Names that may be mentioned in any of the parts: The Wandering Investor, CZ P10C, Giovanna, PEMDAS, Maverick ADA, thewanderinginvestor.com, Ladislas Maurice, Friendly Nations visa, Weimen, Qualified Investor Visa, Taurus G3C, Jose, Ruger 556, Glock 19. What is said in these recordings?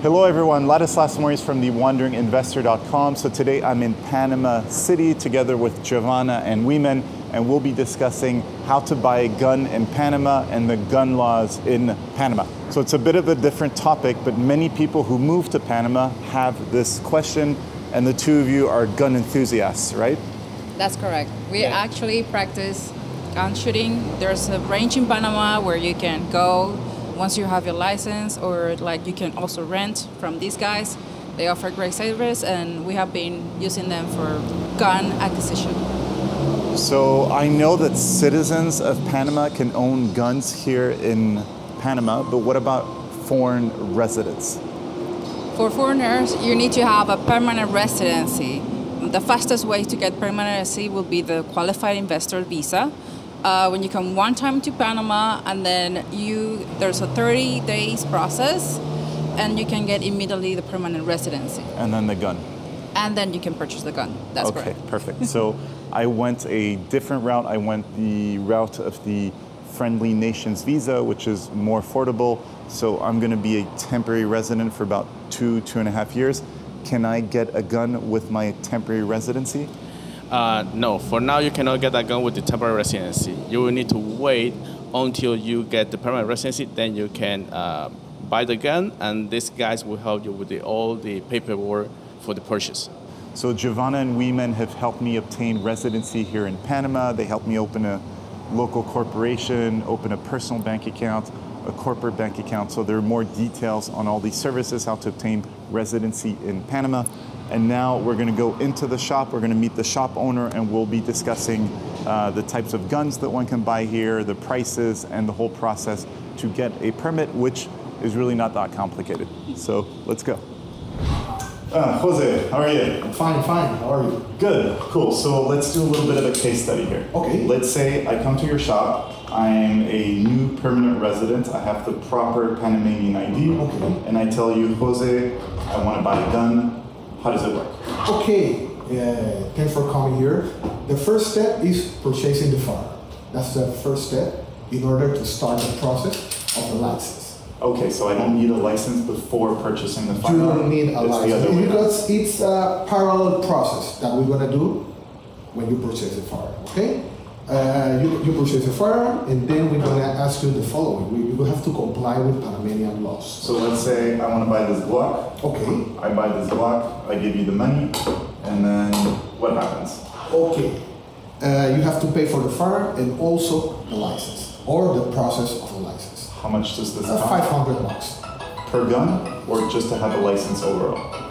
Hello everyone, Ladislas Maurice from thewanderinginvestor.com. So today I'm in Panama City together with Giovanna and Weimen, and we'll be discussing how to buy a gun in Panama and the gun laws in Panama. So it's a bit of a different topic, but many people who move to Panama have this question, and the two of you are gun enthusiasts, right? That's correct. We actually practice gun shooting. There's a range in Panama where you can go once you have your license, or like you can also rent from these guys. They offer great service, and we have been using them for gun acquisition. So I know that citizens of Panama can own guns here in Panama, but what about foreign residents? For foreigners, you need to have a permanent residency. The fastest way to get permanent residency will be the Qualified Investor Visa. When you come one time to Panama, and then there's a 30 days process, and you can get immediately the permanent residency. And then the gun. And then you can purchase the gun. That's correct. Okay, perfect. So I went a different route. I went the route of the Friendly Nations visa, which is more affordable. So I'm going to be a temporary resident for about two and a half years. Can I get a gun with my temporary residency? No, for now you cannot get a gun with the temporary residency. You will need to wait until you get the permanent residency, then you can buy the gun, and these guys will help you with all the paperwork for the purchase. So Giovanna and Weimen have helped me obtain residency here in Panama. They helped me open a local corporation, open a personal bank account, a corporate bank account. So there are more details on all these services, how to obtain residency in Panama. And now we're going to go into the shop, we're going to meet the shop owner, and we'll be discussing the types of guns that one can buy here, the prices, and the whole process to get a permit, which is really not that complicated. So let's go. Jose, how are you? I'm fine, fine. How are you? Good, cool. So let's do a little bit of a case study here. Okay. Let's say I come to your shop. I'm a new permanent resident. I have the proper Panamanian ID. Okay. And I tell you, Jose, I want to buy a gun. How does it work? Okay, thanks for coming here. The first step is purchasing the firearm. That's the first step in order to start the process of the license. Okay, so I don't need a license before purchasing the firearm? You don't need a license because it's a parallel process that we're going to do when you purchase the firearm, okay? You purchase a firearm, and then we're going to ask you the following. You will have to comply with Panamanian laws. So let's say I want to buy this Glock. Okay. I buy this Glock, I give you the money, and then what happens? Okay. You have to pay for the firearm and also the license, or the process of the license. How much does this cost? 500 bucks. Per gun, or just to have a license overall?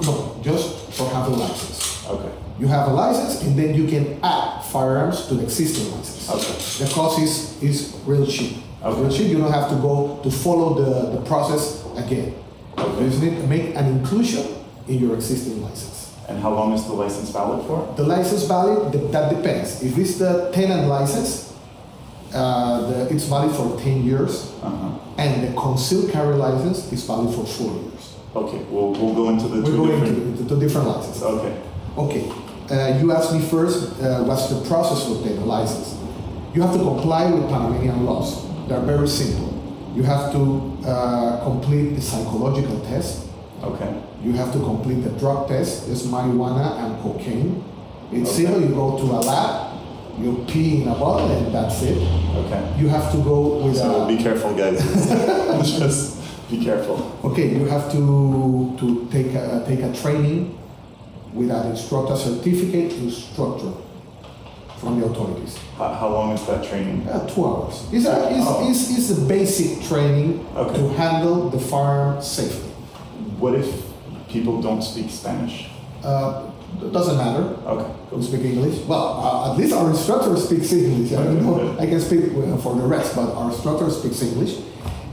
No, just for having a license. Okay. You have a license, and then you can add firearms to the existing license. Okay. The cost is real cheap. Okay. Real cheap, you don't have to go to follow the process again. Okay. You just need to make an inclusion in your existing license. And how long is the license valid for? The license valid, that depends. If it's the tenant license, it's valid for 10 years. Uh-huh. And the concealed carry license is valid for 4 years. Okay, we'll go into the two different licenses. Okay. Okay. You asked me first, what's the process to obtain a license? You have to comply with Panamanian laws. They're very simple. You have to complete the psychological test. Okay. You have to complete the drug test. It's marijuana and cocaine. It's simple. You go to a lab, you pee in a bottle, and that's it. Okay. You have to go with be careful, guys. Just be careful. Okay. You have to take a training with an instructor certificate instructor from the authorities. How long is that training? 2 hours. It's a basic training to handle the firearm safely. What if people don't speak Spanish? It doesn't matter. Okay. Cool. We speak English. Well, at least our instructor speaks English. I don't know. I can speak for the rest, but our instructor speaks English.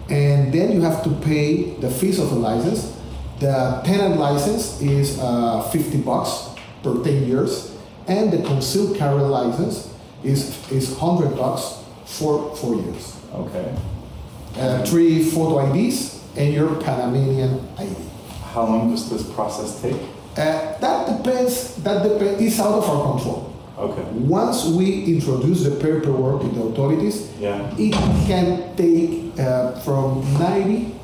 And then you have to pay the fees of the license. The tenant license is 50 bucks per 10 years, and the concealed carry license is 100 bucks for 4 years. Okay. 3 photo IDs and your Panamanian ID. How long does this process take? That depends, it's out of our control. Okay. Once we introduce the paperwork to the authorities, it can take from 90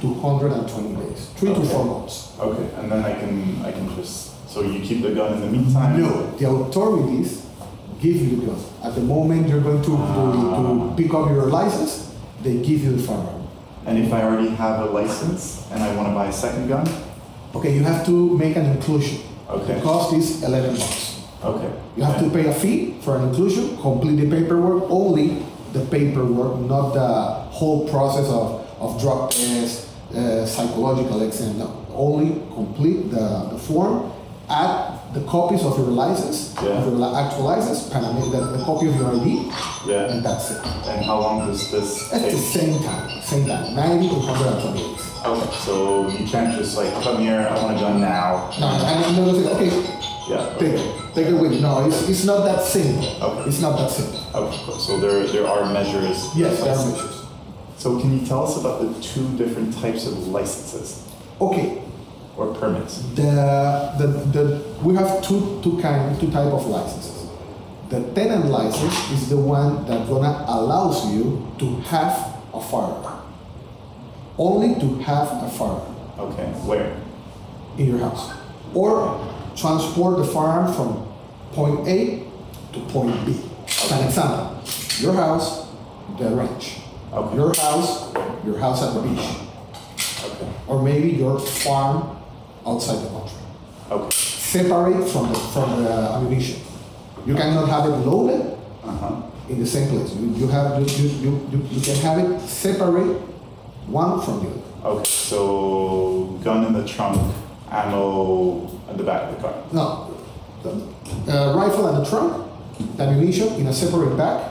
to 120 days, three to 4 months. Okay, and then I can just, so you keep the gun in the meantime? No, the authorities give you the gun. At the moment you're going to pick up your license, they give you the firearm. And if I already have a license and I want to buy a second gun? Okay, you have to make an inclusion. Okay. The cost is 11 bucks. Okay. You have to pay a fee for an inclusion, complete the paperwork, only the paperwork, not the whole process of drug tests, psychological exam, no. Only complete the form, add the copies of your license, of your actual license, the copy of your ID, and that's it. And how long does this take? At the same time, 90 to 120 days. Okay, so you can't just like, come here, I want a gun now. No, I'm not saying, okay. Yeah, okay. Take it with you. No, it's not that simple. Okay. It's not that simple. Okay. So there are measures. Yes, there are measures. So can you tell us about the two different types of licenses? Okay. Or permits. We have two types of licenses. The tenant license is the one that gonna allows you to have a firearm. Only to have a firearm. Okay. Where? In your house. Or transport the firearm from point A to point B. Okay. An example, your house, the ranch. Okay. Your house at the beach. Okay. Or maybe your farm outside the country. Okay. Separate from the ammunition. You cannot have it loaded in the same place. You can have it separate one from the other. Okay, so gun in the trunk, ammo at the back of the car. No, the rifle in the trunk, the ammunition in a separate bag,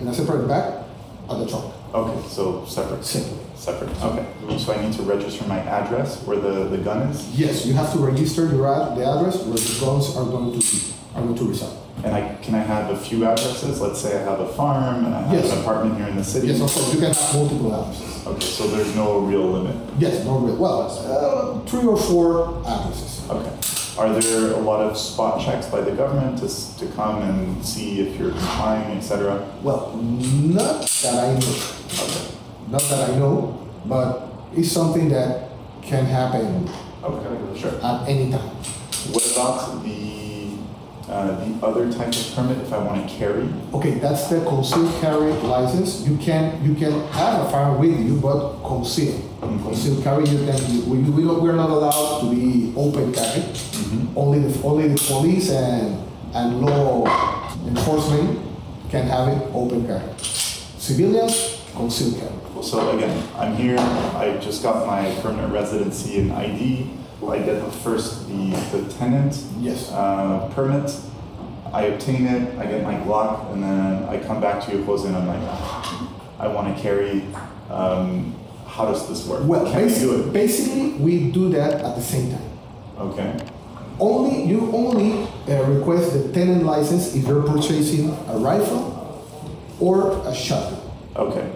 at the trunk. Okay, so separate. Separate. Okay, so I need to register my address where the gun is? Yes, you have to register the address where the guns are going to reside. And can I have a few addresses? Let's say I have a farm and I have an apartment here in the city. Yes, of course, you can have multiple addresses. Okay, so there's no real limit? Yes, no real. Well, 3 or 4 addresses. Okay. Are there a lot of spot checks by the government to come and see if you're complying, etc.? Well, not that I know. Okay. Not that I know, but it's something that can happen at any time. What about the other type of permit if I want to carry? Okay, that's the concealed carry license. You can have a firearm with you, but concealed. Mm-hmm. Concealed carry, we're not allowed to be open carry. Mm-hmm. Only the police and law enforcement can have it open carry. Civilians, concealed carry. So again, I'm here, I just got my permanent residency and ID. I get first the tenant permit, I obtain it, I get my Glock, and then I come back to you, Jose, and I'm like, I want to carry, how does this work? Well, basically, we do that at the same time. Okay. You only request the tenant license if you're purchasing a rifle or a shotgun. Okay.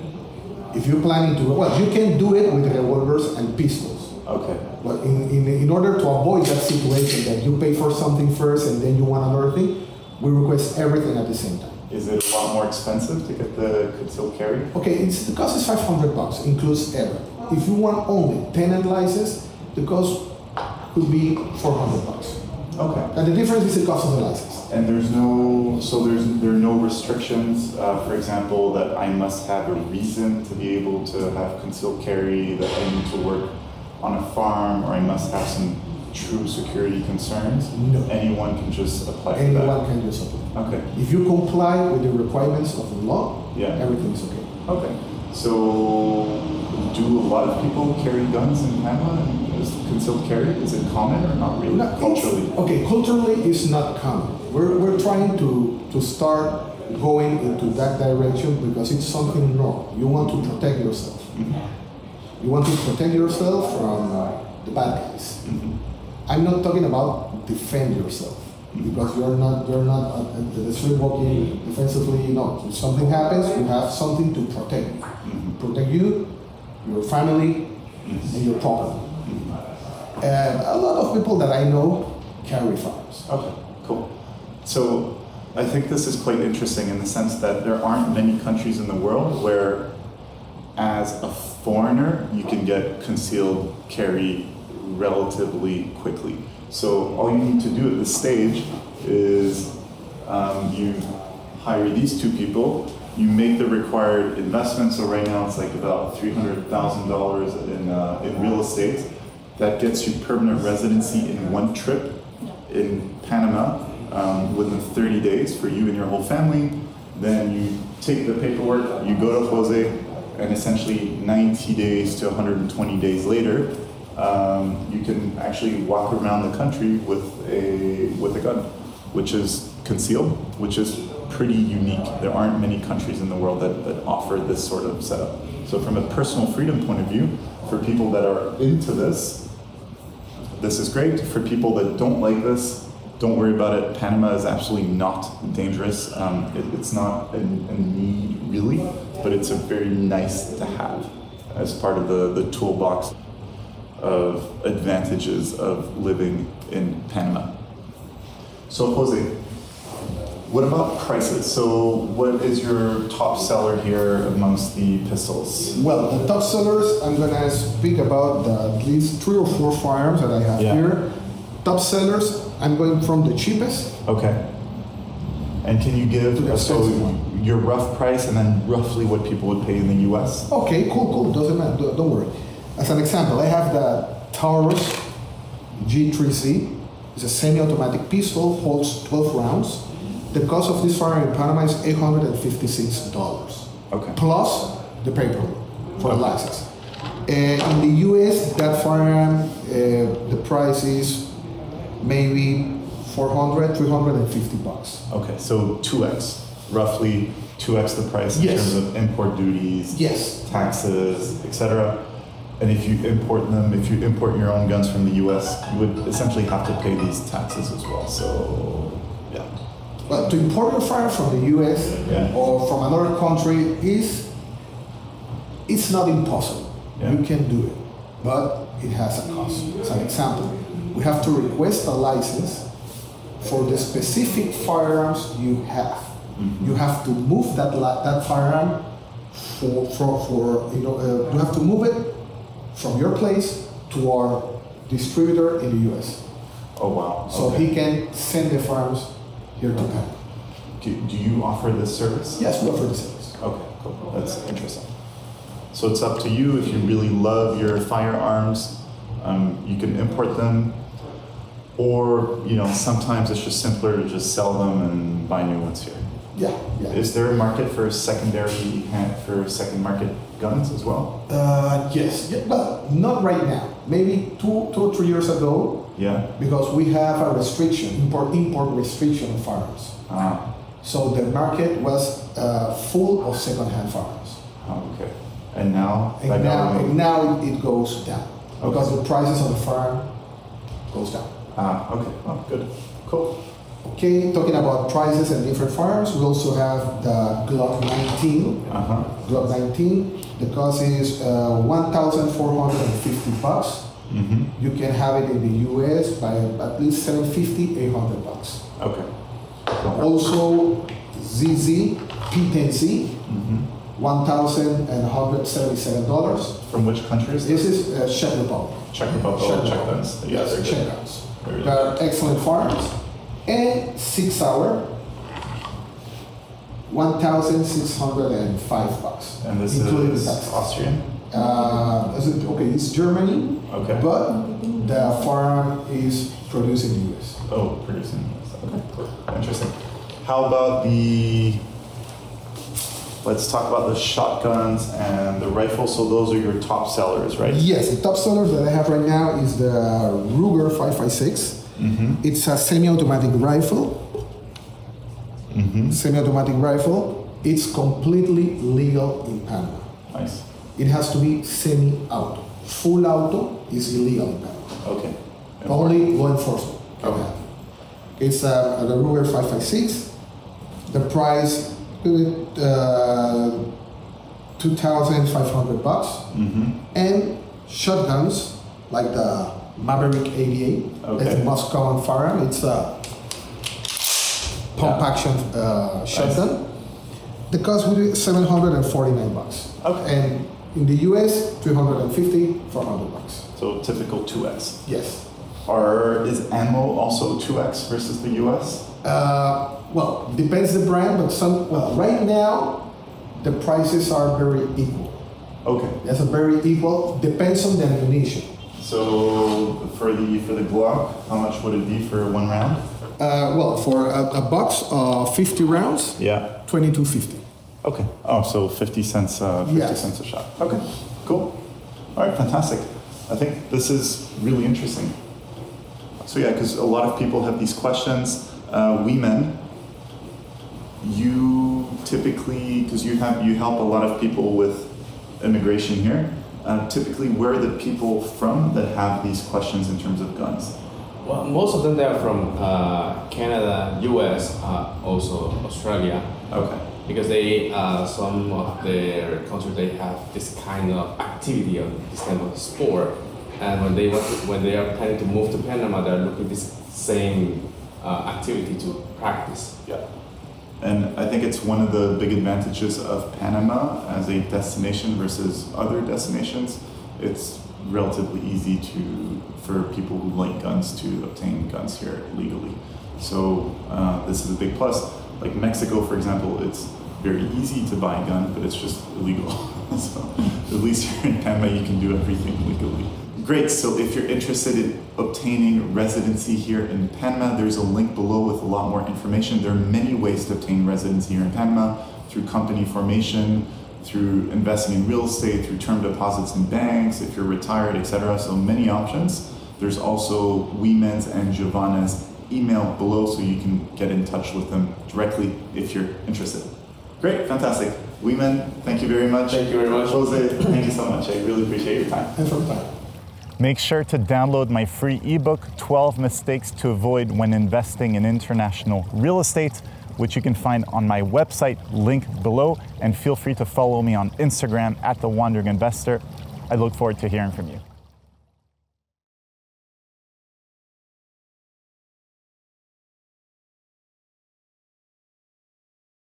If you're planning to, well, you can do it with revolvers and pistols. Okay. But in order to avoid that situation that you pay for something first and then you want another thing, we request everything at the same time. Is it a lot more expensive to get the concealed carry? Okay, the cost is $500, includes everything. If you want only tenant license, the cost could be $400. Okay. And the difference is the cost of the license. And there are no restrictions, for example, that I must have a reason to be able to have concealed carry, that I need to work on a farm, or I must have some true security concerns? No. Anyone can just apply for that? Anyone can just apply. Okay. If you comply with the requirements of the law, everything's okay. Okay. So, do a lot of people carry guns in Panama? Is concealed carry, is it common or not really? Not culturally. Okay, culturally it's not common. We're trying to start going into that direction because it's something wrong. You want to protect yourself. Mm-hmm. You want to protect yourself from the bad guys. Mm-hmm. I'm not talking about defend yourself because you're not the street walking defensively. No, if something happens, you have something to protect. Mm-hmm. Protect you, your family, and your property. Mm-hmm. A lot of people that I know carry firearms. Okay, cool. So I think this is quite interesting in the sense that there aren't many countries in the world where as a foreigner, you can get concealed carry relatively quickly. So all you need to do at this stage is you hire these two people, you make the required investment. So right now it's like about $300,000 in real estate. That gets you permanent residency in one trip in Panama within 30 days for you and your whole family. Then you take the paperwork, you go to Jose, and essentially 90 days to 120 days later, you can actually walk around the country with a gun, which is concealed, which is pretty unique. There aren't many countries in the world that offer this sort of setup. So from a personal freedom point of view, for people that are into this, this is great. For people that don't like this, don't worry about it. Panama is absolutely not dangerous. It's not a need really, but it's a very nice to have as part of the toolbox of advantages of living in Panama. So Jose, what about prices? So what is your top seller here amongst the pistols? Well, the top sellers, I'm gonna speak about at least 3 or 4 firearms that I have here. Top sellers, I'm going from the cheapest. Okay. And can you give your rough price and then roughly what people would pay in the US? Okay, cool, doesn't matter, don't worry. As an example, I have the Taurus G3C. It's a semi-automatic pistol, holds 12 rounds. The cost of this firearm in Panama is $856. Okay. Plus the paperwork for the license. In the US, that firearm, the price is maybe $350. Okay, so 2x, roughly 2x the price in terms of import duties, taxes, etc. And if you import them, if you import your own guns from the US, you would essentially have to pay these taxes as well. So, yeah. Well, to import your firearm from the US or from another country it's not impossible. Yeah. You can do it, but it has a cost. As an example, we have to request a license for the specific firearms you have. Mm-hmm. You have to move that firearm you have to move it from your place to our distributor in the US. Oh wow! So he can send the firearms here to Panama. Do you offer this service? Yes, we offer the service. Okay, cool. That's interesting. So it's up to you. If you really love your firearms, you can import them, or sometimes it's just simpler to just sell them and buy new ones here. Yeah. Is there a market for second market guns as well? Yes, but not right now. Maybe two or three years ago. Yeah. Because we have a restriction, import restriction on firearms. Ah. So the market was full of second-hand firearms. Oh, okay. And now? And now it goes down because the prices of the firearm goes down. Ah. Okay. Oh, good. Cool. Okay, talking about prices and different firearms, we also have the Glock 19. Glock 19, the cost is $1,450. Mm-hmm. You can have it in the US by at least $750, $800. Okay. Also, CZ P10C, $1,177. From which country is this? This is Czech Republic. Czech Republic. Czech guns. Yes, Czech guns. They are excellent firearms. And 6 hour, $1,605. And this is Austrian? It's Germany. Okay. But the firearm is produced in the US. Oh, produced in the US. Okay, cool. Interesting. How about let's talk about the shotguns and the rifles. So those are your top sellers, right? Yes, the top sellers that I have right now is the Ruger 556. Mm-hmm. It's a semi-automatic rifle. Mm-hmm. Semi-automatic rifle. It's completely legal in Panama. Nice. It has to be semi-auto. Full auto is illegal in Panama. Okay. Only law enforcement. Okay. It's the Ruger 556. The price $2,500. Mm-hmm. And shotguns like the Maverick ADA. Okay. That's the most common firearm. It's a pump action shotgun. The cost would be $749. Okay. And In the US, $350, $400. So typical 2x. Yes. Is ammo also 2x versus the US? Well, depends the brand, but right now the prices are very equal. Okay. That's very equal. Depends on the ammunition. So for the Glock, how much would it be for one round? Well, for a box of 50 rounds, yeah, $22.50. Okay. Oh, so 50 cents, 50 cents a shot. Okay. Cool. All right. Fantastic. I think this is really interesting. So yeah, because a lot of people have these questions. Weimen, you typically, because you help a lot of people with immigration here. Typically, where are the people from that have these questions in terms of guns? Well, most of them, they're from Canada, US, also Australia. Okay. Because they, some of their countries, they have this kind of activity, or this kind of sport. And when they are planning to move to Panama, they're looking at this same activity to practice. Yeah. And I think it's one of the big advantages of Panama as a destination versus other destinations. It's relatively easy for people who like guns to obtain guns here legally. So this is a big plus. Like Mexico, for example, it's very easy to buy a gun, but it's just illegal. So at least here in Panama, you can do everything legally. Great, so if you're interested in obtaining residency here in Panama, there's a link below with a lot more information. There are many ways to obtain residency here in Panama, through company formation, through investing in real estate, through term deposits in banks, if you're retired, etc. So many options. There's also Weimen's and Giovanna's email below, so you can get in touch with them directly if you're interested. Great, fantastic. Weimen, thank you very much. Thank you very much. Jose, thank you so much. I really appreciate your time. Thanks for the time. Make sure to download my free ebook, 12 Mistakes to Avoid When Investing in International Real Estate, which you can find on my website, link below, and feel free to follow me on Instagram at The Wandering Investor. I look forward to hearing from you.